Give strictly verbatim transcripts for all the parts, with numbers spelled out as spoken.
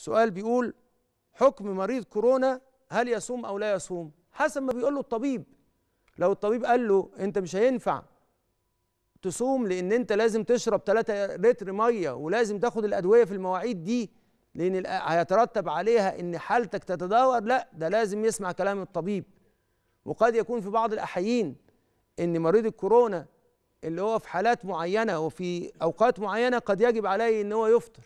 سؤال بيقول حكم مريض كورونا هل يصوم أو لا يصوم؟ حسب ما بيقول له الطبيب. لو الطبيب قال له أنت مش هينفع تصوم لأن أنت لازم تشرب ثلاثة لتر مية ولازم تاخد الأدوية في المواعيد دي لأن هيترتب عليها أن حالتك تتدهور، لا ده لازم يسمع كلام الطبيب. وقد يكون في بعض الأحيين أن مريض الكورونا اللي هو في حالات معينة وفي أوقات معينة قد يجب عليه أن هو يفطر.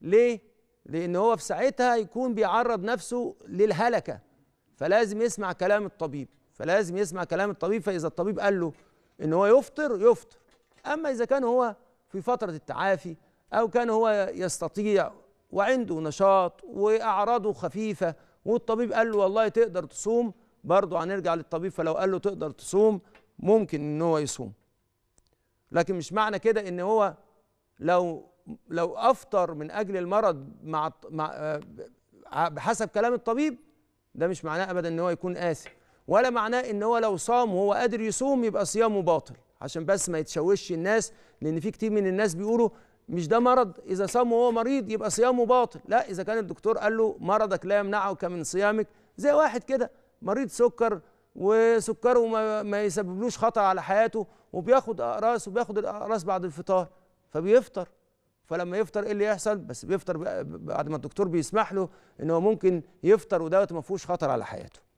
ليه؟ لأن هو في ساعتها يكون بيعرض نفسه للهلكة، فلازم يسمع كلام الطبيب فلازم يسمع كلام الطبيب فإذا الطبيب قال له أن هو يفطر يفطر. أما إذا كان هو في فترة التعافي أو كان هو يستطيع وعنده نشاط وأعراضه خفيفة والطبيب قال له والله تقدر تصوم، برضه هنرجع للطبيب، فلو قال له تقدر تصوم ممكن أن هو يصوم. لكن مش معنى كده ان هو لو لو افطر من اجل المرض مع مع بحسب كلام الطبيب ده مش معناه ابدا ان هو يكون آثم، ولا معناه ان هو لو صام وهو قادر يصوم يبقى صيامه باطل، عشان بس ما يتشوشش الناس، لان في كتير من الناس بيقولوا مش ده مرض اذا صام وهو مريض يبقى صيامه باطل. لا، اذا كان الدكتور قال له مرضك لا يمنعك من صيامك، زي واحد كده مريض سكر وسكره ما, ما يسببلوش خطر على حياته وبياخد اقراص وبياخد الاقراص بعد الفطار فبيفطر، فلما يفطر ايه اللي يحصل؟ بس بيفطر بعد ما الدكتور بيسمح له ان هو ممكن يفطر ودوت ما فيهوش خطر على حياته.